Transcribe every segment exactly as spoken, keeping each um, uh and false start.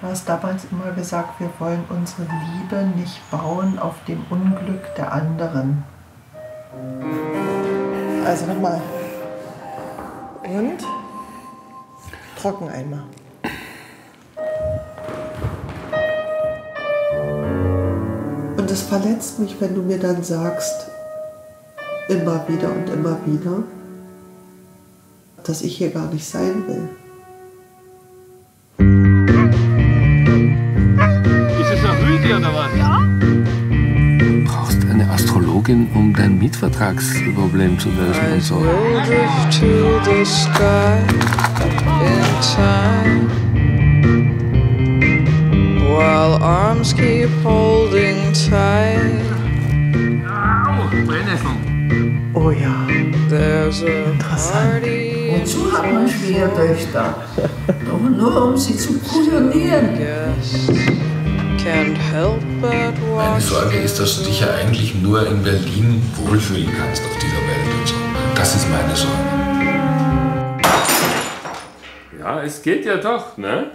Du hast damals immer gesagt, wir wollen unsere Liebe nicht bauen auf dem Unglück der anderen. Also nochmal. Und? Trocken einmal. Und es verletzt mich, wenn du mir dann sagst, immer wieder und immer wieder, dass ich hier gar nicht sein will. Ist es noch ruhig oder was? Ja. Du brauchst eine Astrologin, um dein Mietvertragsproblem zu lösen und so. While arms keep holding tight. Au, Brennnesseln. Oh ja. Interessant. Wozu hat man Schwiegertöchter? Doch nur um sie zu kuschelnieren. Meine Sorge ist, dass du dich ja eigentlich nur in Berlin wohlfühlen kannst auf dieser Welt und so. Das ist meine Sorge. Ja, es geht ja doch, ne?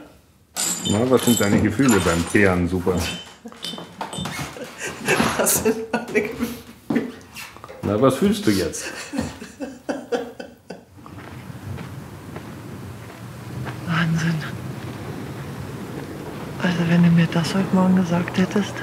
Na, was sind deine Gefühle beim Kehren? Super. Was sind meine Gefühle? Na, was fühlst du jetzt? Wahnsinn. Also wenn du mir das heute Morgen gesagt hättest.